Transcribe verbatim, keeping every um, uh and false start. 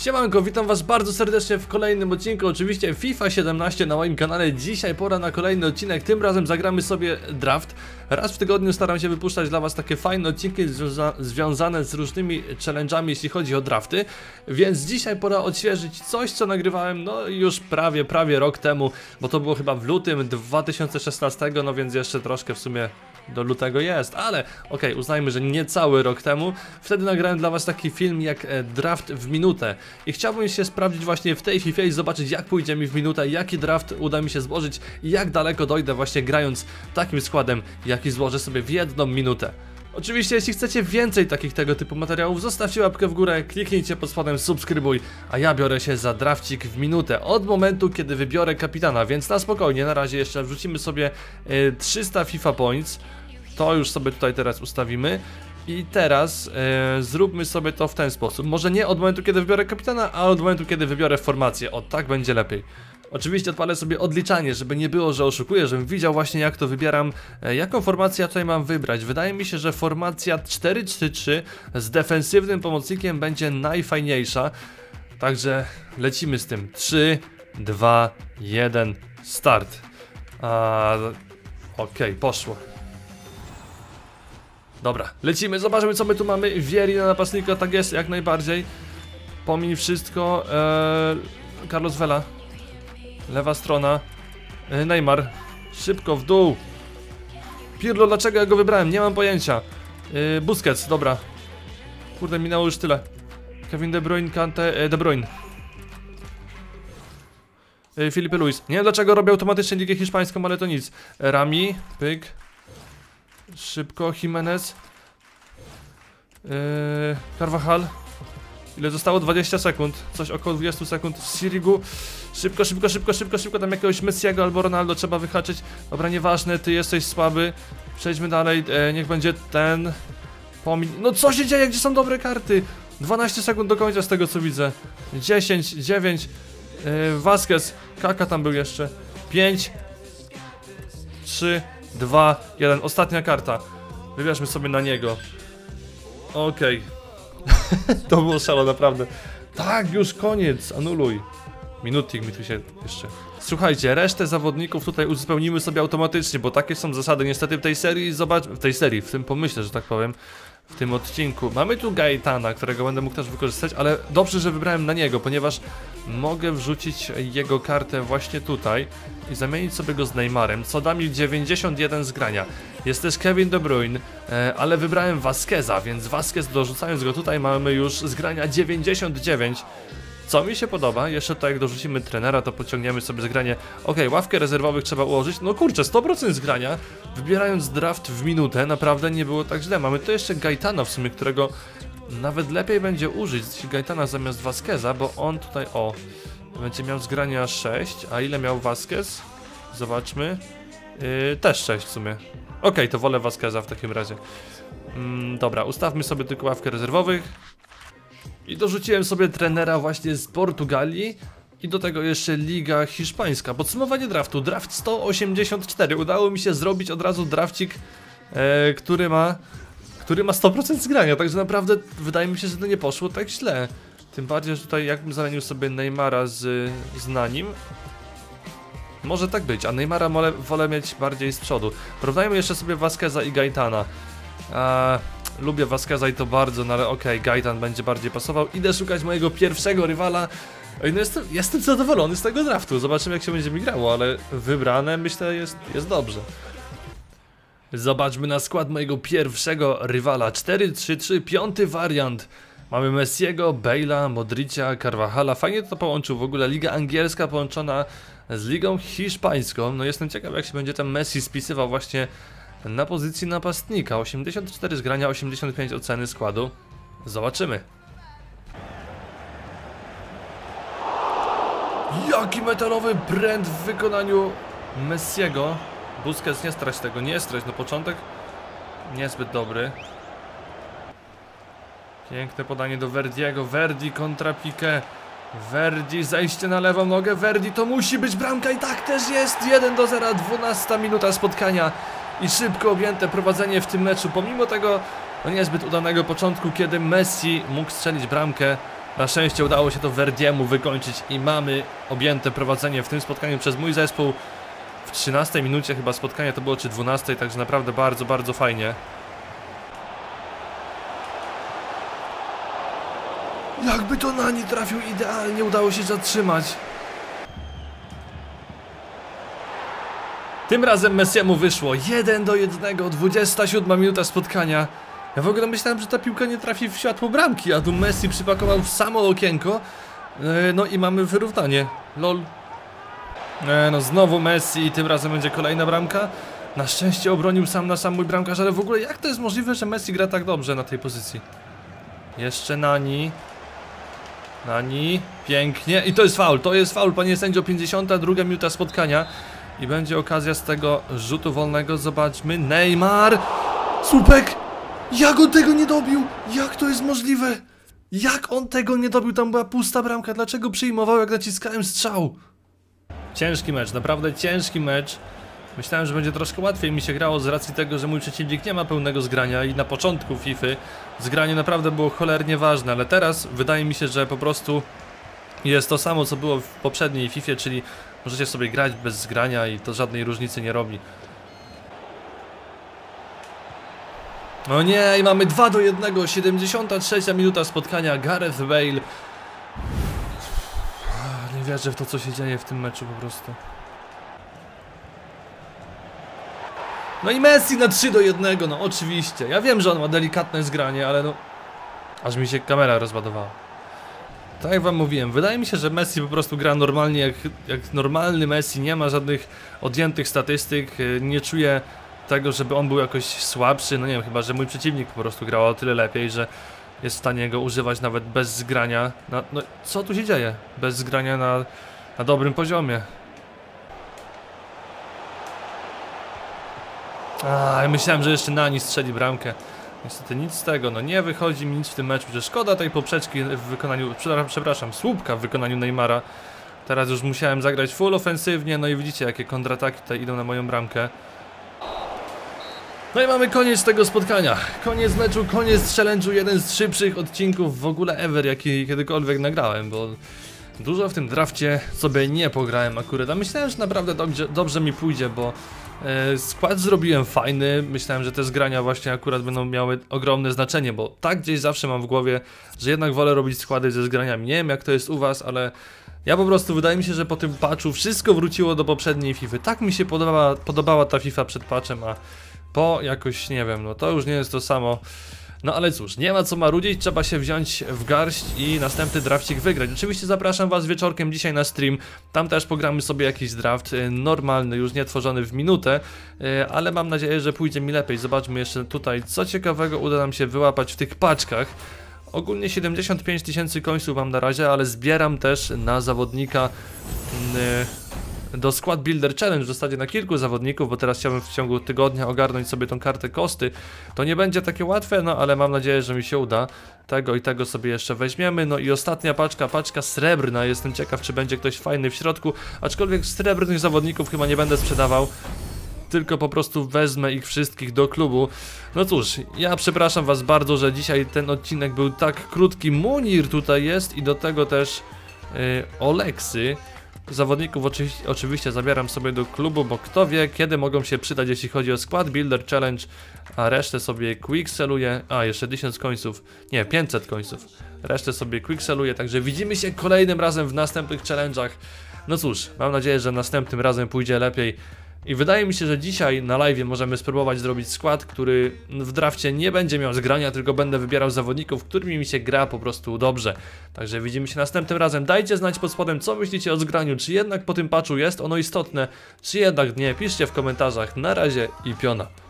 Siemanko, witam was bardzo serdecznie w kolejnym odcinku, oczywiście FIFA siedemnaście na moim kanale. Dzisiaj pora na kolejny odcinek, tym razem zagramy sobie draft. Raz w tygodniu staram się wypuszczać dla was takie fajne odcinki związane z różnymi challenge'ami, jeśli chodzi o drafty. Więc dzisiaj pora odświeżyć coś, co nagrywałem no już prawie, prawie rok temu, bo to było chyba w lutym dwa tysiące szesnastego, no więc jeszcze troszkę w sumie do lutego jest, ale okej, uznajmy, że niecały rok temu. Wtedy nagrałem dla was taki film jak draft w minutę. I chciałbym się sprawdzić właśnie w tej FIFA i zobaczyć, jak pójdzie mi w minutę, jaki draft uda mi się złożyć i jak daleko dojdę właśnie grając takim składem, jaki złożę sobie w jedną minutę. Oczywiście jeśli chcecie więcej takich tego typu materiałów, zostawcie łapkę w górę, kliknijcie pod spodem subskrybuj, a ja biorę się za drafcik w minutę od momentu, kiedy wybiorę kapitana, więc na spokojnie, na razie jeszcze wrzucimy sobie y, trzysta FIFA points, to już sobie tutaj teraz ustawimy. I teraz y, zróbmy sobie to w ten sposób, może nie od momentu, kiedy wybiorę kapitana, a od momentu, kiedy wybiorę formację, o tak będzie lepiej. Oczywiście odpalę sobie odliczanie, żeby nie było, że oszukuję, żebym widział właśnie, jak to wybieram, jaką formację ja tutaj mam wybrać. Wydaje mi się, że formacja cztery trzy trzy z defensywnym pomocnikiem będzie najfajniejsza. Także lecimy z tym. trzy, dwa, jeden, start. A, okej, poszło. Dobra, lecimy, zobaczymy, co my tu mamy. Vieri na napastnika, tak jest, jak najbardziej. Pomiń wszystko. Eee, Carlos Vela. Lewa strona. Neymar. Szybko w dół. Pirlo, dlaczego ja go wybrałem? Nie mam pojęcia. yy, Busquets, dobra. Kurde, minęło już tyle. Kevin De Bruyne, Kante, yy, De Bruyne. yy, Felipe Luis. Nie wiem, dlaczego robię automatycznie ligę hiszpańską, ale to nic. Rami, pyk. Szybko, Jimenez. yy, Carvajal. Ile zostało? dwadzieścia sekund. Coś około dwudziestu sekund. Sirigu. Szybko, szybko, szybko, szybko, szybko. Tam jakiegoś Messiego albo Ronaldo trzeba wyhaczyć. Dobra, nieważne, ty jesteś słaby. Przejdźmy dalej, e, niech będzie ten. Pomin... No co się dzieje? Gdzie są dobre karty? dwanaście sekund do końca z tego, co widzę. dziesięć, dziewięć. e, Vázquez. Kaka tam był jeszcze. pięć, trzy, dwa, jeden. Ostatnia karta. Wybierzmy sobie na niego. Okej. Okay. To było szalo, naprawdę. Tak, już koniec, anuluj. Minutnik mi tu się jeszcze. Słuchajcie, resztę zawodników tutaj uzupełnimy sobie automatycznie, bo takie są zasady niestety w tej serii. Zobacz, w tej serii, w tym pomyśle, że tak powiem, w tym odcinku. Mamy tu Gaitana, którego będę mógł też wykorzystać, ale dobrze, że wybrałem na niego, ponieważ mogę wrzucić jego kartę właśnie tutaj i zamienić sobie go z Neymarem, co da mi dziewięćdziesiąt jeden zgrania. Jest też Kevin De Bruyne, ale wybrałem Vázqueza, więc Vázquez, dorzucając go tutaj, mamy już zgrania dziewięćdziesiąt dziewięć. Co mi się podoba, jeszcze tak jak dorzucimy trenera, to pociągniemy sobie zgranie. Okej, ławkę rezerwowych trzeba ułożyć, no kurczę, sto procent zgrania. Wybierając draft w minutę, naprawdę nie było tak źle. Mamy tu jeszcze Gaitana w sumie, którego nawet lepiej będzie użyć, Gaitana zamiast Vázqueza, bo on tutaj, o, będzie miał zgrania sześć, a ile miał Vázquez? Zobaczmy, yy, też sześć w sumie. Okej, to wolę Vázqueza w takim razie. mm, Dobra, ustawmy sobie tylko ławkę rezerwowych. I dorzuciłem sobie trenera właśnie z Portugalii i do tego jeszcze Liga Hiszpańska. Podsumowanie draftu, draft sto osiemdziesiąt cztery. Udało mi się zrobić od razu drafcik, e, który ma który ma sto procent zgrania, także naprawdę wydaje mi się, że to nie poszło tak źle. Tym bardziej, że tutaj jakbym zamienił sobie Neymara z, z Nanim. Może tak być, a Neymara wolę, wolę mieć bardziej z przodu. Porównajmy jeszcze sobie Vázqueza i Gaitana. Eee... Lubię Vázqueza i to bardzo, no ale okej, Gaitán będzie bardziej pasował. Idę szukać mojego pierwszego rywala. No jestem, jestem zadowolony z tego draftu. Zobaczymy, jak się będzie mi grało, ale wybrane, myślę, jest, jest dobrze. Zobaczmy na skład mojego pierwszego rywala. cztery trzy trzy, piąty wariant. Mamy Messiego, Bale'a, Modricia, Carvajala. Fajnie to połączył w ogóle. Liga angielska połączona z ligą hiszpańską. No jestem ciekaw, jak się będzie ten Messi spisywał właśnie na pozycji napastnika. Osiemdziesiąt cztery zgrania, osiemdziesiąt pięć oceny składu. Zobaczymy. Jaki metalowy brand w wykonaniu Messiego. Busquets, nie strać tego, nie strać, no początek niezbyt dobry. Piękne podanie do Verdiego. Verdi kontra Piqué. Verdi, zejście na lewą nogę. Verdi, to musi być bramka i tak też jest. Jeden do zera, dwunasta minuta spotkania i szybko objęte prowadzenie w tym meczu, pomimo tego no niezbyt udanego początku, kiedy Messi mógł strzelić bramkę. Na szczęście udało się to Verdiemu wykończyć i mamy objęte prowadzenie w tym spotkaniu przez mój zespół. W trzynastej minucie chyba spotkania to było, czy dwunastej, także naprawdę bardzo, bardzo fajnie. Jakby to Nani trafił idealnie, udało się zatrzymać. Tym razem Messiemu wyszło jeden do jednego, dwudziesta siódma minuta spotkania. Ja w ogóle myślałem, że ta piłka nie trafi w światło bramki, a tu Messi przypakował w samo okienko. No i mamy wyrównanie. Lol. No znowu Messi i tym razem będzie kolejna bramka. Na szczęście obronił sam na sam mój bramkarz, ale w ogóle jak to jest możliwe, że Messi gra tak dobrze na tej pozycji? Jeszcze Nani. Nani. Pięknie. I to jest faul, to jest faul, panie sędzio. pięćdziesiąta druga minuta spotkania. I będzie okazja z tego rzutu wolnego. Zobaczmy. Neymar. Słupek. Jak on tego nie dobił? Jak to jest możliwe? Jak on tego nie dobił? Tam była pusta bramka. Dlaczego przyjmował, jak naciskałem strzał? Ciężki mecz, naprawdę ciężki mecz. Myślałem, że będzie troszkę łatwiej mi się grało z racji tego, że mój przeciwnik nie ma pełnego zgrania i na początku FIFA zgranie naprawdę było cholernie ważne, ale teraz wydaje mi się, że po prostu jest to samo, co było w poprzedniej FIFA, czyli możecie sobie grać bez zgrania i to żadnej różnicy nie robi. No nie, i mamy dwa do jednego, siedemdziesiąta trzecia minuta spotkania, Gareth Bale. Nie wierzę w to, co się dzieje w tym meczu po prostu. No i Messi na trzy do jednego, no oczywiście. Ja wiem, że on ma delikatne zgranie, ale no... aż mi się kamera rozładowała. Tak jak wam mówiłem, wydaje mi się, że Messi po prostu gra normalnie jak, jak normalny Messi. Nie ma żadnych odjętych statystyk, nie czuję tego, żeby on był jakoś słabszy. No nie wiem, chyba że mój przeciwnik po prostu grał o tyle lepiej, że jest w stanie go używać nawet bez zgrania na, no co tu się dzieje? Bez zgrania na, na dobrym poziomie. A, ja myślałem, że jeszcze Nani strzeli bramkę. Niestety nic z tego, no nie wychodzi mi nic w tym meczu, że szkoda tej poprzeczki w wykonaniu, przepraszam, słupka w wykonaniu Neymara. Teraz już musiałem zagrać full ofensywnie, no i widzicie jakie kontrataki tutaj idą na moją bramkę. No i mamy koniec tego spotkania, koniec meczu, koniec challenge'u, jeden z szybszych odcinków w ogóle ever, jaki kiedykolwiek nagrałem, bo dużo w tym drafcie sobie nie pograłem akurat, a myślałem, że naprawdę dobrze, dobrze mi pójdzie, bo yy, skład zrobiłem fajny, myślałem, że te zgrania właśnie akurat będą miały ogromne znaczenie, bo tak gdzieś zawsze mam w głowie, że jednak wolę robić składy ze zgraniami, nie wiem jak to jest u was, ale... ja po prostu wydaje mi się, że po tym patchu wszystko wróciło do poprzedniej FIFA. Tak mi się podobała, podobała ta FIFA przed patchem, a po jakoś nie wiem, no to już nie jest to samo. No ale cóż, nie ma co marudzić, trzeba się wziąć w garść i następny drafcik wygrać. Oczywiście zapraszam was wieczorkiem dzisiaj na stream, tam też pogramy sobie jakiś draft normalny, już nie tworzony w minutę, ale mam nadzieję, że pójdzie mi lepiej. Zobaczmy jeszcze tutaj, co ciekawego uda nam się wyłapać w tych paczkach. Ogólnie siedemdziesiąt pięć tysięcy końców mam na razie, ale zbieram też na zawodnika do Squad Builder Challenge, w zasadzie na kilku zawodników, bo teraz chciałbym w ciągu tygodnia ogarnąć sobie tą kartę kosty. To nie będzie takie łatwe, no ale mam nadzieję, że mi się uda. Tego i tego sobie jeszcze weźmiemy. No i ostatnia paczka, paczka srebrna. Jestem ciekaw, czy będzie ktoś fajny w środku, aczkolwiek srebrnych zawodników chyba nie będę sprzedawał. Tylko po prostu wezmę ich wszystkich do klubu. No cóż, ja przepraszam was bardzo, że dzisiaj ten odcinek był tak krótki. Munir tutaj jest i do tego też yy, Oleksy. Zawodników oczy oczywiście zabieram sobie do klubu, bo kto wie kiedy mogą się przydać, jeśli chodzi o Squad Builder Challenge. A resztę sobie quickseluję. A jeszcze tysiąc końców, nie, pięćset końców. Resztę sobie quickseluję, także widzimy się kolejnym razem w następnych challenge'ach. No cóż, mam nadzieję, że następnym razem pójdzie lepiej. I wydaje mi się, że dzisiaj na live możemy spróbować zrobić skład, który w drafcie nie będzie miał zgrania, tylko będę wybierał zawodników, którymi mi się gra po prostu dobrze. Także widzimy się następnym razem. Dajcie znać pod spodem, co myślicie o zgraniu, czy jednak po tym patchu jest ono istotne, czy jednak nie. Piszcie w komentarzach. Na razie i piona.